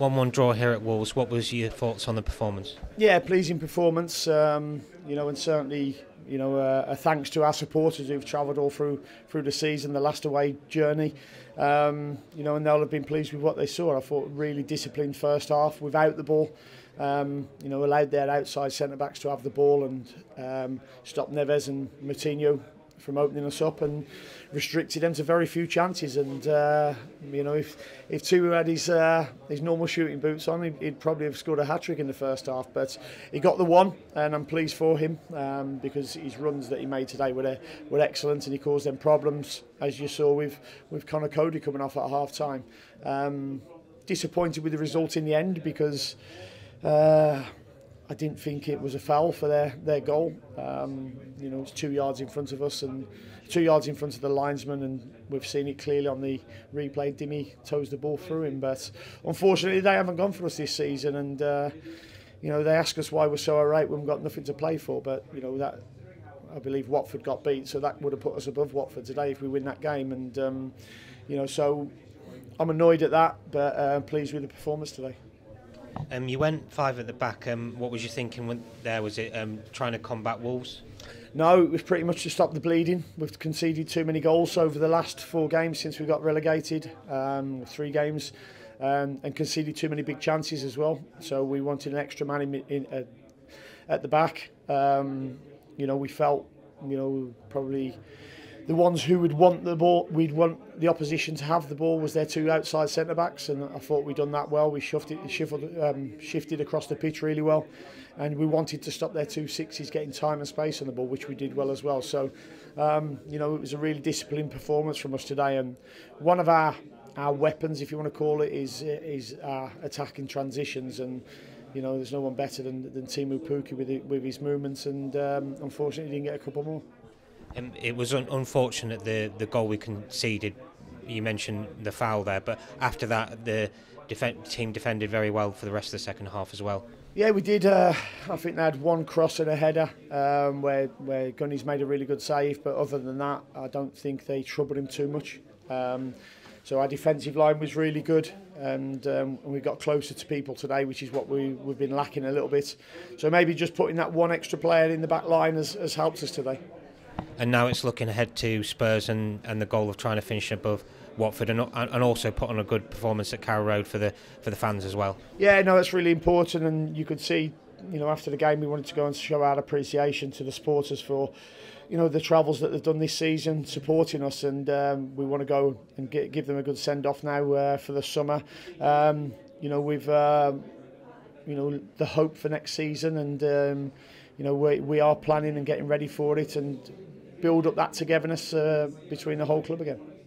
1-1 draw here at Wolves. What was your thoughts on the performance? Yeah, pleasing performance. You know, and certainly, you know, a thanks to our supporters who've travelled all through the season, the last away journey. You know, and they'll have been pleased with what they saw. I thought really disciplined first half without the ball. You know, allowed their outside centre backs to have the ball and stopped Neves and Martinho from opening us up and restricted them to very few chances. And you know, if Tua had his normal shooting boots on, he'd probably have scored a hat-trick in the first half, but he got the one, and I'm pleased for him, because his runs that he made today were excellent, and he caused them problems, as you saw with Connor Cody coming off at half time. Disappointed with the result in the end, because I didn't think it was a foul for their goal. You know, it's 2 yards in front of us and 2 yards in front of the linesman, and we've seen it clearly on the replay. Dimi toes the ball through him, but unfortunately they haven't gone for us this season. And you know, they ask us why we're so irate when we've got nothing to play for, but you know, that I believe Watford got beat, so that would have put us above Watford today if we win that game. And you know, so I'm annoyed at that, but pleased with the performance today. You went five at the back. What was you thinking when there? Was it trying to combat Wolves? No, it was pretty much to stop the bleeding. We've conceded too many goals over the last 4 games since we got relegated, 3 games, and conceded too many big chances as well. So we wanted an extra man in at the back. You know, we felt, you know, probably the ones who would want the ball, we'd want the opposition to have the ball, was their 2 outside centre backs, and I thought we'd done that well. We shifted across the pitch really well, and we wanted to stop their 2 sixes getting time and space on the ball, which we did well as well. So, you know, it was a really disciplined performance from us today, and one of our weapons, if you want to call it, is our attacking transitions. And you know, there's no one better than Teemu Pukki with his movements, and unfortunately, he didn't get a couple more. It was unfortunate the goal we conceded. You mentioned the foul there, but after that the team defended very well for the rest of the second half as well. Yeah, we did. I think they had one cross and a header where Gunny's made a really good save, but other than that I don't think they troubled him too much. So our defensive line was really good, and we got closer to people today, which is what we've been lacking a little bit. So maybe just putting that one extra player in the back line has helped us today. And now it's looking ahead to Spurs and the goal of trying to finish above Watford, and also put on a good performance at Carrow Road for the fans as well. Yeah, no, that's really important, and you could see, you know, after the game we wanted to go and show our appreciation to the supporters for, you know, the travels that they've done this season supporting us, and we want to go and give them a good send off now for the summer. You know, we've you know, the hope for next season, and you know, we are planning and getting ready for it, and build up that togetherness between the whole club again.